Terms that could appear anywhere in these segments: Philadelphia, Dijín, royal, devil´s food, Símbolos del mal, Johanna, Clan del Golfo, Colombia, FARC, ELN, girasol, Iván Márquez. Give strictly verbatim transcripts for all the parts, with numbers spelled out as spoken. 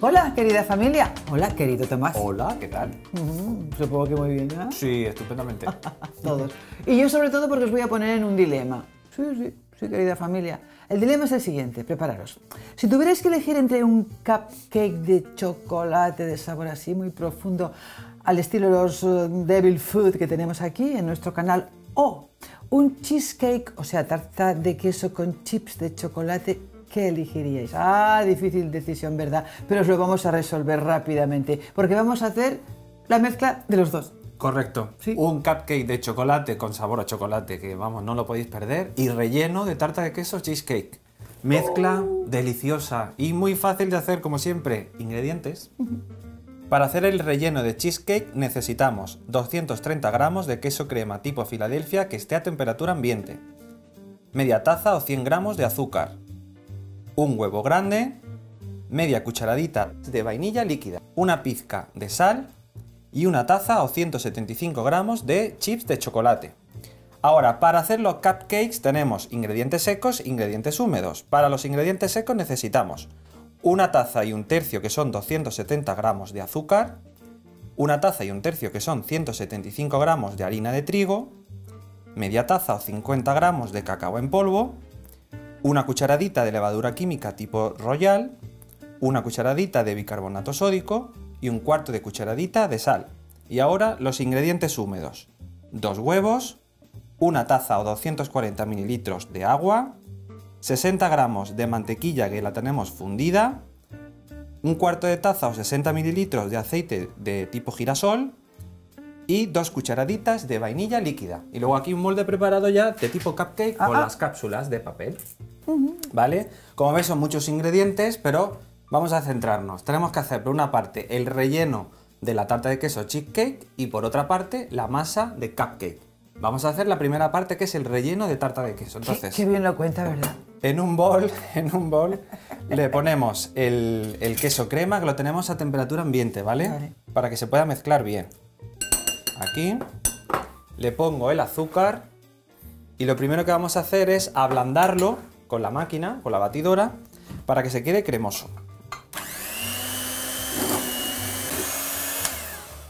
Hola, querida familia. Hola, querido Tomás. Hola, ¿qué tal? Uh-huh. Supongo que muy bien, ¿eh? Sí, estupendamente. Todos. Y yo sobre todo porque os voy a poner en un dilema. Sí, sí, sí, querida familia. El dilema es el siguiente, prepararos. Si tuvierais que elegir entre un cupcake de chocolate de sabor así muy profundo, al estilo los Devil Food que tenemos aquí en nuestro canal, o un cheesecake, o sea, tarta de queso con chips de chocolate, ¿qué elegiríais? Ah, difícil decisión, ¿verdad? Pero os lo vamos a resolver rápidamente, porque vamos a hacer la mezcla de los dos. Correcto. ¿Sí? Un cupcake de chocolate con sabor a chocolate, que vamos, no lo podéis perder, y relleno de tarta de queso cheesecake. Mezcla oh. deliciosa y muy fácil de hacer, como siempre. Ingredientes. Para hacer el relleno de cheesecake necesitamos doscientos treinta gramos de queso crema tipo Filadelfia que esté a temperatura ambiente, media taza o cien gramos de azúcar, un huevo grande, media cucharadita de vainilla líquida, una pizca de sal y una taza o ciento setenta y cinco gramos de chips de chocolate. Ahora, para hacer los cupcakes tenemos ingredientes secos e ingredientes húmedos. Para los ingredientes secos necesitamos una taza y un tercio, que son doscientos setenta gramos de azúcar, una taza y un tercio, que son ciento setenta y cinco gramos de harina de trigo, media taza o cincuenta gramos de cacao en polvo, una cucharadita de levadura química tipo royal, una cucharadita de bicarbonato sódico y un cuarto de cucharadita de sal. Y ahora los ingredientes húmedos: dos huevos, una taza o doscientos cuarenta mililitros de agua, sesenta gramos de mantequilla que la tenemos fundida, un cuarto de taza o sesenta mililitros de aceite de tipo girasol y dos cucharaditas de vainilla líquida. Y luego aquí un molde preparado ya de tipo cupcake Ajá. con las cápsulas de papel. Uh-huh. ¿Vale? Como veis son muchos ingredientes, pero vamos a centrarnos. Tenemos que hacer por una parte el relleno de la tarta de queso cheesecake y por otra parte la masa de cupcake. Vamos a hacer la primera parte, que es el relleno de tarta de queso. Entonces, qué, qué bien lo cuenta, ¿verdad? En un bol, en un bol le ponemos el, el queso crema, que lo tenemos a temperatura ambiente, ¿vale? ¿vale? Para que se pueda mezclar bien. Aquí le pongo el azúcar y lo primero que vamos a hacer es ablandarlo con la máquina, con la batidora, para que se quede cremoso.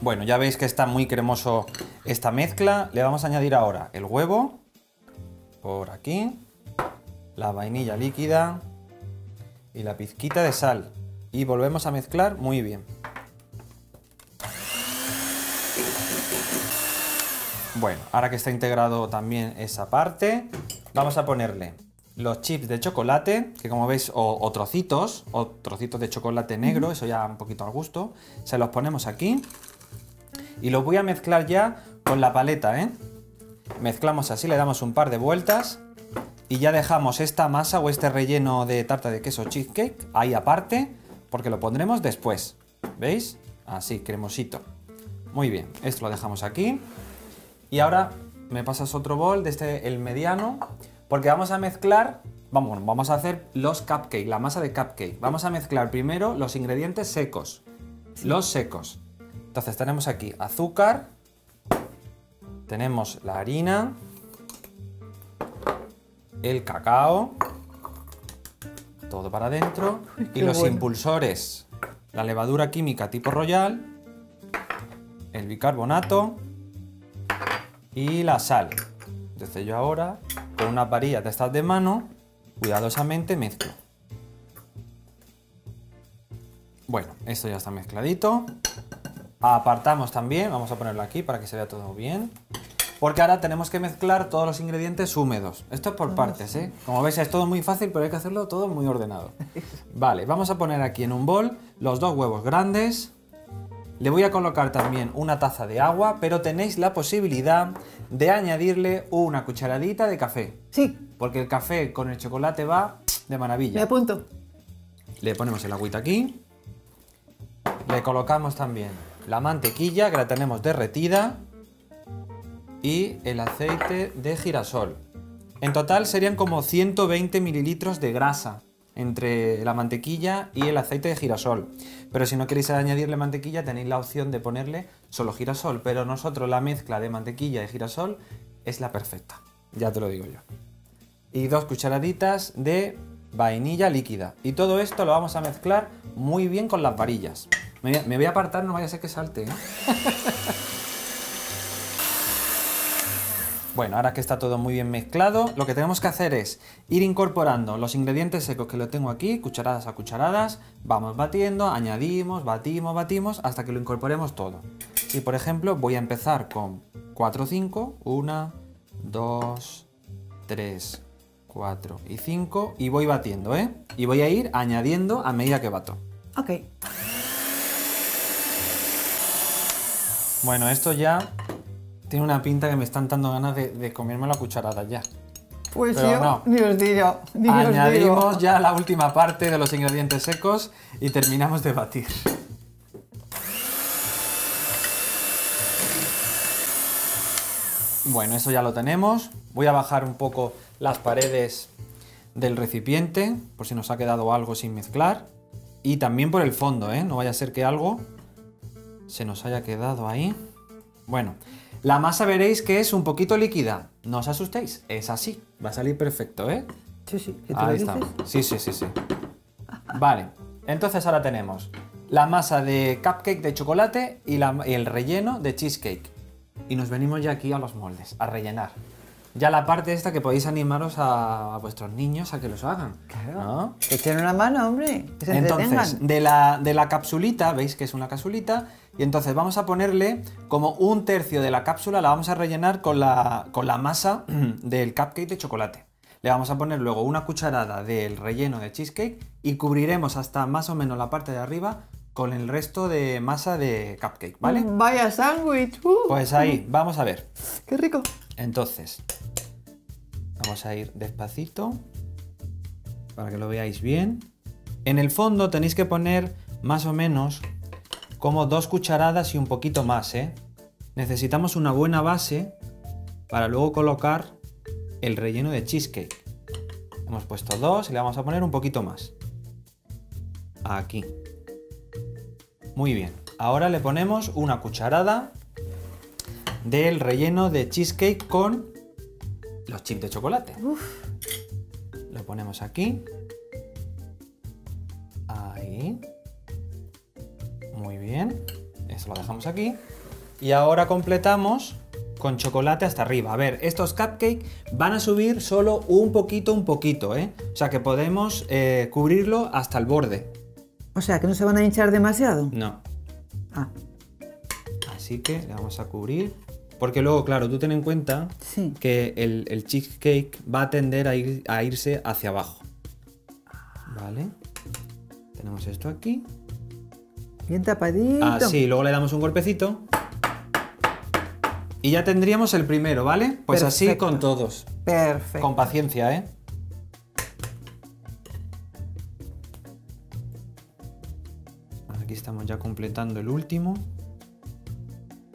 Bueno, ya veis que está muy cremoso esta mezcla. Le vamos a añadir ahora el huevo, por aquí, la vainilla líquida y la pizquita de sal. Y volvemos a mezclar muy bien. Bueno, ahora que está integrado también esa parte, vamos a ponerle los chips de chocolate, que como veis, o, o trocitos, o trocitos de chocolate negro, eso ya un poquito al gusto. Se los ponemos aquí. Y lo voy a mezclar ya con la paleta, ¿eh? Mezclamos así, le damos un par de vueltas y ya dejamos esta masa o este relleno de tarta de queso cheesecake ahí aparte, porque lo pondremos después. ¿Veis? Así, cremosito. Muy bien, esto lo dejamos aquí. Y ahora me pasas otro bol, de este, el mediano, porque vamos a mezclar, vamos, vamos a hacer los cupcakes, la masa de cupcake. Vamos a mezclar primero los ingredientes secos, los secos. Entonces tenemos aquí azúcar, tenemos la harina, el cacao, todo para adentro, y los bueno. impulsores, la levadura química tipo royal, el bicarbonato y la sal. Entonces yo ahora, con una varilla de estas de mano, cuidadosamente mezclo. Bueno, esto ya está mezcladito. Apartamos también, vamos a ponerlo aquí para que se vea todo bien, porque ahora tenemos que mezclar todos los ingredientes húmedos. Esto es por no, partes, ¿eh? Como veis es todo muy fácil, pero hay que hacerlo todo muy ordenado. Vale, vamos a poner aquí en un bol los dos huevos grandes. Le voy a colocar también una taza de agua, pero tenéis la posibilidad de añadirle una cucharadita de café. Sí. Porque el café con el chocolate va de maravilla. Me apunto. Le ponemos el agüita aquí. Le colocamos también la mantequilla, que la tenemos derretida, y el aceite de girasol. En total serían como ciento veinte mililitros de grasa entre la mantequilla y el aceite de girasol. Pero si no queréis añadirle mantequilla tenéis la opción de ponerle solo girasol, pero nosotros la mezcla de mantequilla y girasol es la perfecta, ya te lo digo yo. Y dos cucharaditas de vainilla líquida. Y todo esto lo vamos a mezclar muy bien con las varillas. Me voy a apartar, no vaya a ser que salte, ¿eh? Bueno, ahora que está todo muy bien mezclado, lo que tenemos que hacer es ir incorporando los ingredientes secos que lo tengo aquí, cucharadas a cucharadas, vamos batiendo, añadimos, batimos, batimos, hasta que lo incorporemos todo. Y por ejemplo, voy a empezar con cuatro o cinco, uno, dos, tres, cuatro y cinco, y voy batiendo, ¿eh? Y voy a ir añadiendo a medida que bato. Ok. Bueno, esto ya... tiene una pinta que me están dando ganas de, de comerme la cucharada ya. Pues pero yo, no. Dios mío, Dios añadimos Dios. Ya la última parte de los ingredientes secos y terminamos de batir. Bueno, eso ya lo tenemos. Voy a bajar un poco las paredes del recipiente, por si nos ha quedado algo sin mezclar. Y también por el fondo, ¿eh? No vaya a ser que algo se nos haya quedado ahí. Bueno... la masa veréis que es un poquito líquida, no os asustéis, es así, va a salir perfecto, ¿eh? Sí, sí, ¿qué te ahí está. Sí, sí, sí, sí. Vale, entonces ahora tenemos la masa de cupcake de chocolate y, la, y el relleno de cheesecake. Y nos venimos ya aquí a los moldes, a rellenar. Ya la parte esta que podéis animaros a, a vuestros niños a que los hagan. Claro, ¿no? Que echen una mano, hombre, que se entretengan. Entonces, de la, de la capsulita, veis que es una capsulita, y entonces vamos a ponerle como un tercio de la cápsula, la vamos a rellenar con la, con la masa del cupcake de chocolate. Le vamos a poner luego una cucharada del relleno de cheesecake y cubriremos hasta más o menos la parte de arriba con el resto de masa de cupcake, ¿vale? ¡Vaya sándwich! Uh, pues ahí, vamos a ver. ¡Qué rico! Entonces, vamos a ir despacito para que lo veáis bien. En el fondo tenéis que poner más o menos... como dos cucharadas y un poquito más, ¿eh? Necesitamos una buena base para luego colocar el relleno de cheesecake. Hemos puesto dos y le vamos a poner un poquito más. Aquí. Muy bien. Ahora le ponemos una cucharada del relleno de cheesecake con los chips de chocolate. Uf. Lo ponemos aquí. Ahí. Muy bien, eso lo dejamos aquí. Y ahora completamos con chocolate hasta arriba. A ver, estos cupcakes van a subir solo un poquito, un poquito, ¿eh? O sea que podemos eh, cubrirlo hasta el borde. O sea, que no se van a hinchar demasiado. No. Ah. Así que le vamos a cubrir. Porque luego, claro, tú ten en cuenta sí. que el, el cheesecake va a tender a, ir, a irse hacia abajo. Vale. Tenemos esto aquí. Bien tapadito. Así, luego le damos un golpecito. Y ya tendríamos el primero, ¿vale? Pues perfecto. Así con todos. Perfecto. Con paciencia, ¿eh? Aquí estamos ya completando el último.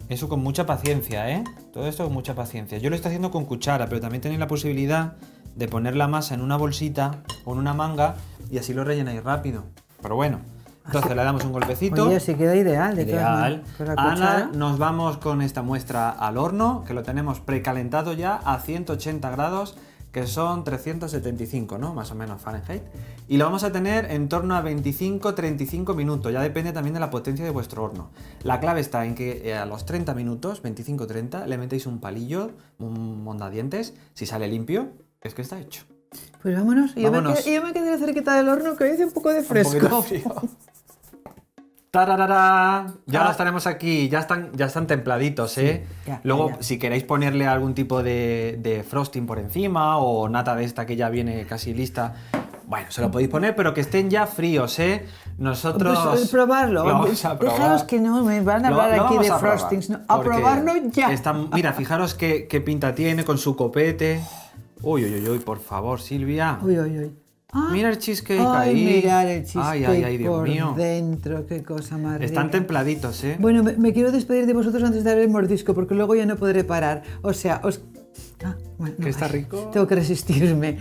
Eso con mucha paciencia, ¿eh? Todo esto con mucha paciencia. Yo lo estoy haciendo con cuchara, pero también tenéis la posibilidad de poner la masa en una bolsita o en una manga y así lo rellenáis rápido. Pero bueno. Entonces le damos un golpecito. Oye, sí queda ideal. De ideal. Ana, nos vamos con esta muestra al horno, que lo tenemos precalentado ya a ciento ochenta grados, que son trescientos setenta y cinco, ¿no? Más o menos Fahrenheit. Y lo vamos a tener en torno a veinticinco a treinta y cinco minutos, ya depende también de la potencia de vuestro horno. La clave está en que a los treinta minutos, veinticinco a treinta, le metéis un palillo, un mondadientes, si sale limpio, es que está hecho. Pues vámonos. Y yo, yo me quedé cerquita del horno que hice un poco de fresco. Tararara. Ya ah. los tenemos aquí, ya están, ya están templaditos, ¿eh? Sí, ya, luego, ya. si queréis ponerle algún tipo de, de frosting por encima o nata de esta que ya viene casi lista, bueno, se lo podéis poner, pero que estén ya fríos, ¿eh? Nosotros... Pues, probarlo. Lo vamos a probar. Fijaros que no me van a hablar lo, lo aquí de a frostings. No, a probarlo ya. Está, mira, fijaros qué, qué pinta tiene con su copete. Uy, uy, uy, uy, por favor, Silvia. Uy, uy, uy. Ah, mira el cheesecake ay, ahí. Mirad el cheesecake ay, ay, ay, Dios por mío. Dentro, qué cosa más rica. Están templaditos, ¿eh? Bueno, me, me quiero despedir de vosotros antes de dar el mordisco, porque luego ya no podré parar. O sea, os... Ah, bueno, que está rico. Ay, tengo que resistirme.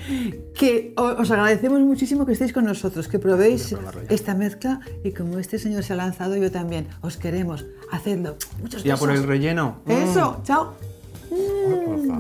Que os agradecemos muchísimo que estéis con nosotros, que probéis esta mezcla y como este señor se ha lanzado, yo también. Os queremos. Hacedlo. Muchos besos. Ya por el relleno. Eso. Mm. Chao. Mm.